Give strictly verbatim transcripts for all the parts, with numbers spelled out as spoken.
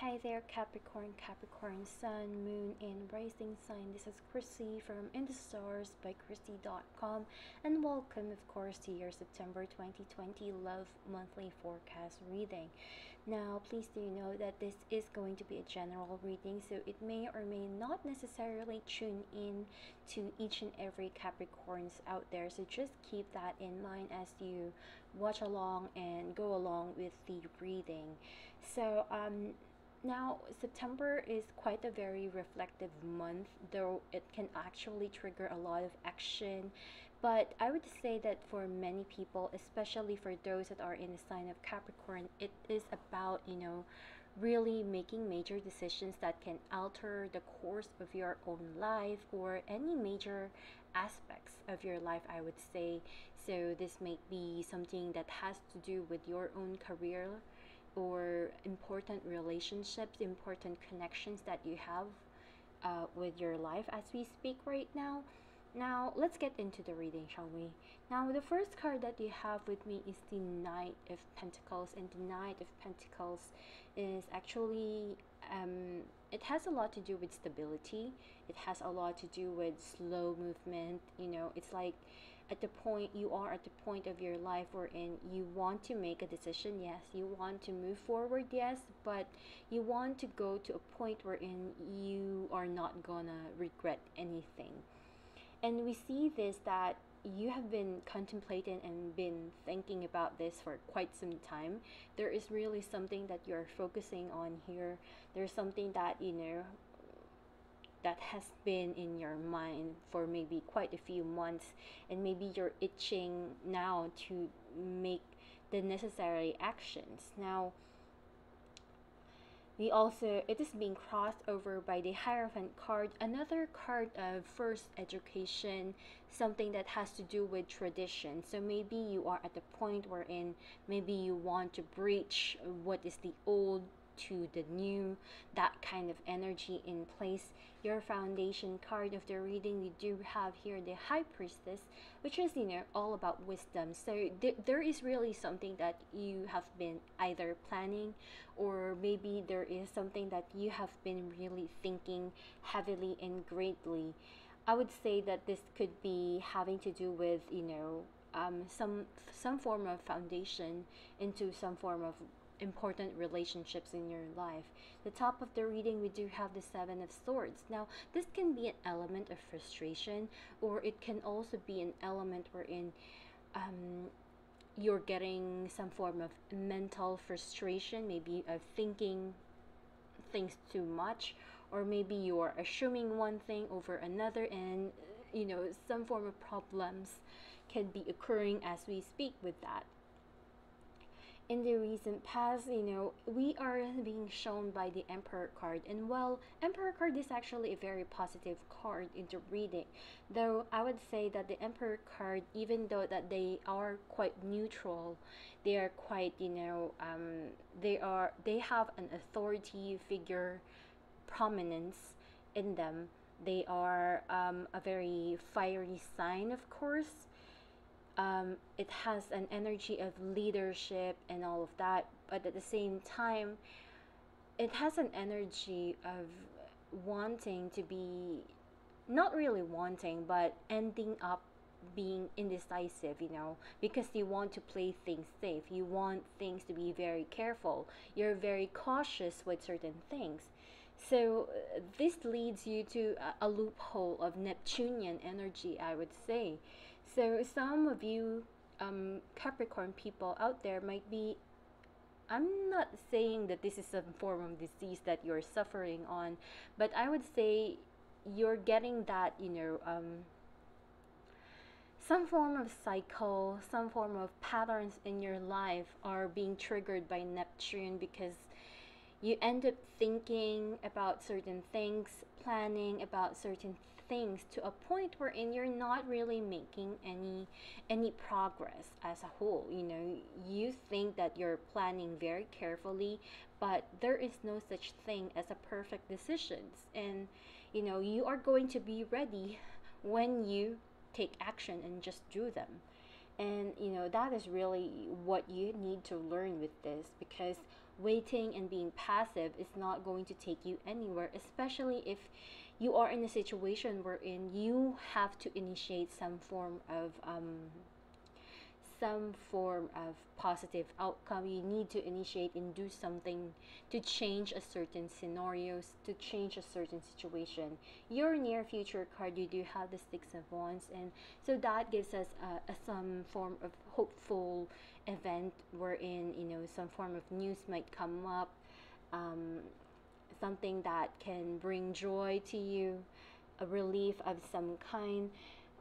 Hi there Capricorn, Capricorn Sun, Moon, and Rising Sign. This is Krissy from In the Stars by Krissy dot com, and welcome of course to your September twenty twenty Love Monthly Forecast reading. Now please do know that this is going to be a general reading, so it may or may not necessarily tune in to each and every Capricorns out there, so just keep that in mind as you watch along and go along with the reading. So um now, September is quite a very reflective month, though it can actually trigger a lot of action. But I would say that for many people, especially for those that are in the sign of Capricorn, it is about, you know, really making major decisions that can alter the course of your own life or any major aspects of your life, I would say. So this may be something that has to do with your own career, or important relationships, important connections that you have uh, with your life as we speak right now. Now, let's get into the reading, shall we? Now, the first card that you have with me is the Knight of Pentacles, and the Knight of Pentacles is actually, um, it has a lot to do with stability. It has a lot to do with slow movement. You know, it's like at the point, you are at the point of your life wherein you want to make a decision, yes. You want to move forward, yes. But you want to go to a point wherein you are not gonna regret anything. And we see this, that you have been contemplating and been thinking about this for quite some time. There is really something that you're focusing on here. There's something that, you know, that has been in your mind for maybe quite a few months. And maybe you're itching now to make the necessary actions. Now, we also, it is being crossed over by the Hierophant card, another card of first education, something that has to do with tradition. So maybe you are at the point wherein maybe you want to breach what is the old to the new, that kind of energy in place. Your foundation card of the reading, you do have here the High Priestess, which is, you know, all about wisdom. So th there is really something that you have been either planning, or maybe there is something that you have been really thinking heavily and greatly. I would say that this could be having to do with, you know, um, some some form of foundation into some form of important relationships in your life. The top of the reading, we do have the Seven of Swords. Now, this can be an element of frustration, or it can also be an element wherein um, you're getting some form of mental frustration, maybe of thinking things too much, or maybe you're assuming one thing over another, and you know, some form of problems can be occurring as we speak with that. In the recent past, you know, we are being shown by the Emperor card. And while Emperor card is actually a very positive card in the reading, though I would say that the Emperor card, even though that they are quite neutral, they are quite, you know, um, they are, they have an authority figure prominence in them. They are um, a very fiery sign, of course. Um, it has an energy of leadership and all of that, but at the same time, it has an energy of wanting to be, not really wanting, but ending up being indecisive, you know, because you want to play things safe. You want things to be very careful. You're very cautious with certain things. So uh, this leads you to a, a loophole of Neptunian energy, I would say. So some of you um, Capricorn people out there might be, I'm not saying that this is some form of disease that you're suffering on, but I would say you're getting that, you know, um, some form of cycle, some form of patterns in your life are being triggered by Neptune, because you end up thinking about certain things, planning about certain things to a point wherein you're not really making any any progress as a whole. You know, you think that you're planning very carefully, but there is no such thing as a perfect decisions. And, you know, you are going to be ready when you take action and just do them. And, you know, that is really what you need to learn with this, because waiting and being passive is not going to take you anywhere, especially if you are in a situation wherein you have to initiate some form of um, some form of positive outcome. You need to initiate and do something to change a certain scenarios, to change a certain situation. Your near future card, you do have the Six of Wands, and so that gives us uh, a, some form of hopeful event wherein, you know, some form of news might come up, um, something that can bring joy to you, a relief of some kind.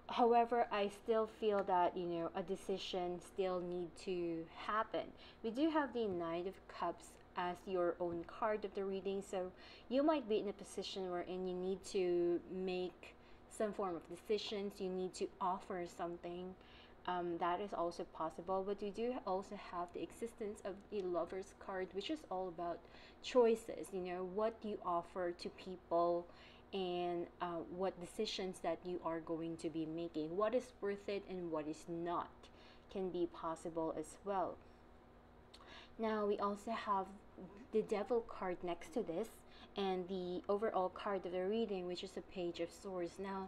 However, I still feel that, you know, a decision still need to happen. We do have the Knight of Cups as your own card of the reading, so you might be in a position wherein you need to make some form of decisions, you need to offer something. Um, that is also possible, but you do also have the existence of the Lover's card, which is all about choices, you know, what you offer to people, and uh, what decisions that you are going to be making, what is worth it and what is not, can be possible as well. Now we also have the Devil card next to this, and the overall card of the reading, which is a Page of Swords. Now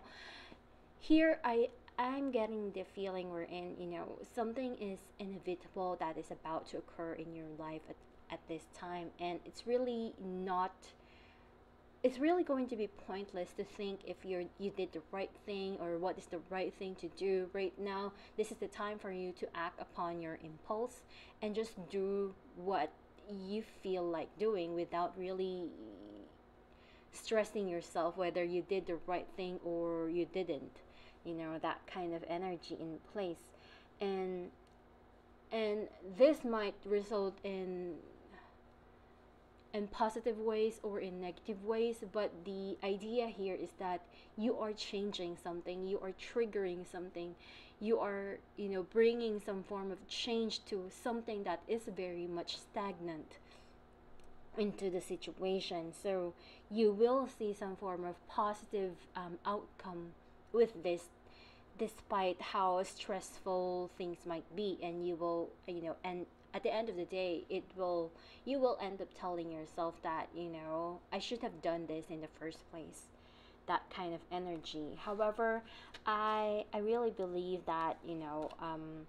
here I am getting the feeling we're in, you know, something is inevitable that is about to occur in your life at, at this time, and it's really not it's really going to be pointless to think if you're you did the right thing or what is the right thing to do right now. This is the time for you to act upon your impulse and just do what you feel like doing without really stressing yourself whether you did the right thing or you didn't. You know, that kind of energy in place, and and this might result in in positive ways or in negative ways, but the idea here is that you are changing something, you are triggering something, you are, you know, bringing some form of change to something that is very much stagnant into the situation. So you will see some form of positive um, outcome with this, despite how stressful things might be, and you will, you know, and at the end of the day, it will you will end up telling yourself that, you know, I should have done this in the first place, that kind of energy. However, I I really believe that, you know, um,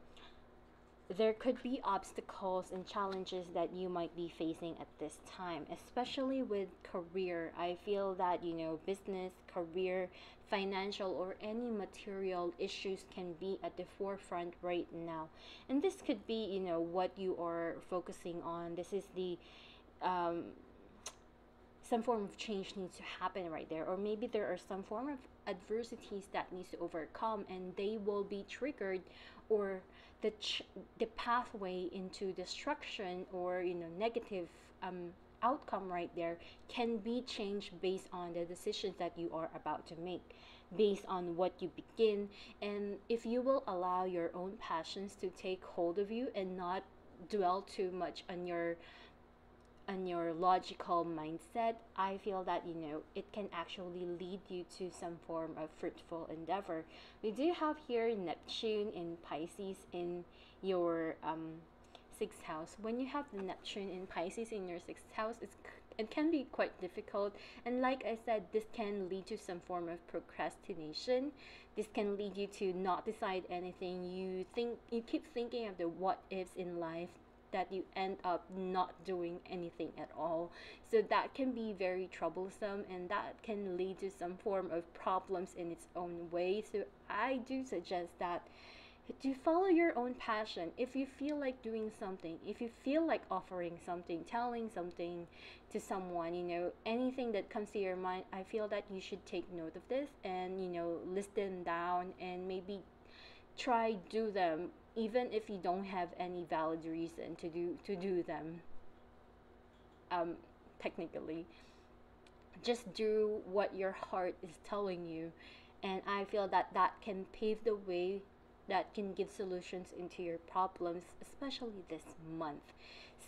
there could be obstacles and challenges that you might be facing at this time, especially with career. I feel that, you know, business, career, financial, or any material issues can be at the forefront right now. And this could be, you know, what you are focusing on. This is the, um, some form of change needs to happen right there. Or maybe there are some form of adversities that needs to overcome, and they will be triggered, or the ch the pathway into destruction or, you know, negative um, outcome right there can be changed based on the decisions that you are about to make, based on what you begin. And if you will allow your own passions to take hold of you and not dwell too much on your on your logical mindset, I feel that, you know, it can actually lead you to some form of fruitful endeavor. We do have here Neptune in Pisces in your um, sixth house. When you have the Neptune in Pisces in your sixth house, it's, it can be quite difficult. And like I said, this can lead to some form of procrastination. This can lead you to not decide anything. You think you keep thinking of the what ifs in life, that you end up not doing anything at all. So that can be very troublesome, and that can lead to some form of problems in its own way. So I do suggest that to follow your own passion. If you feel like doing something, if you feel like offering something, telling something to someone, you know, anything that comes to your mind, I feel that you should take note of this and, you know, list them down and maybe try do them, even if you don't have any valid reason to do to do them. Um, technically, just do what your heart is telling you, and I feel that that can pave the way, that can give solutions into your problems, especially this month.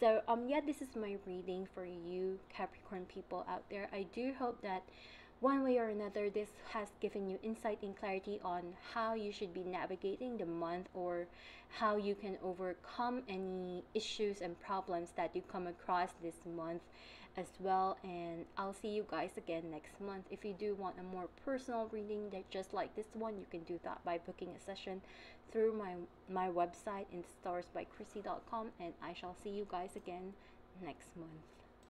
So um yeah, this is my reading for you Capricorn people out there. I do hope that One way or another, this has given you insight and clarity on how you should be navigating the month or how you can overcome any issues and problems that you come across this month as well. And I'll see you guys again next month. If you do want a more personal reading that just like this one, you can do that by booking a session through my, my website in the stars by Krissy dot com, and I shall see you guys again next month.